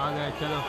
आ गए, चलो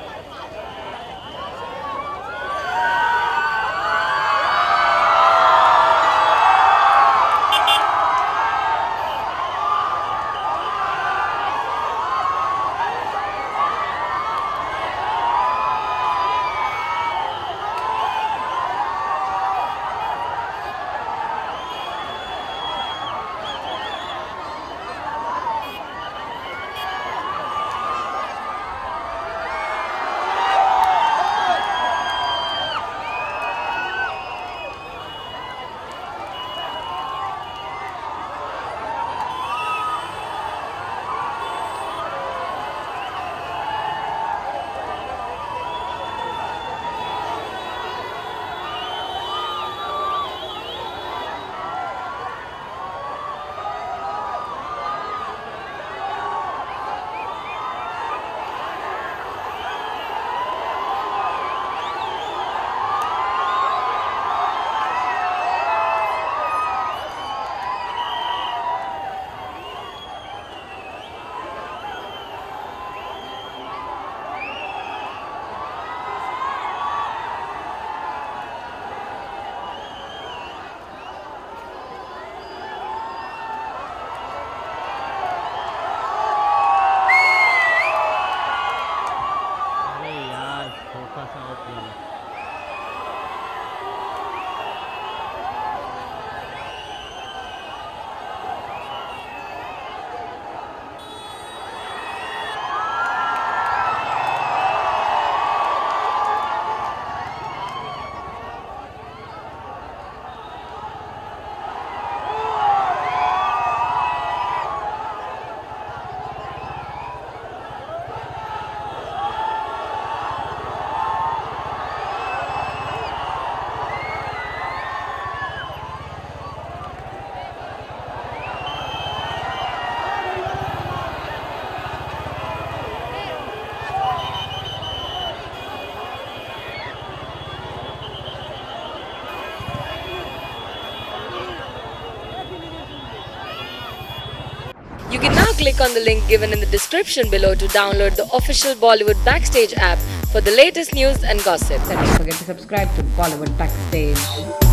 You can now click on the link given in the description below to download the official Bollywood Backstage app for the latest news and gossip. And don't forget to subscribe to Bollywood Backstage.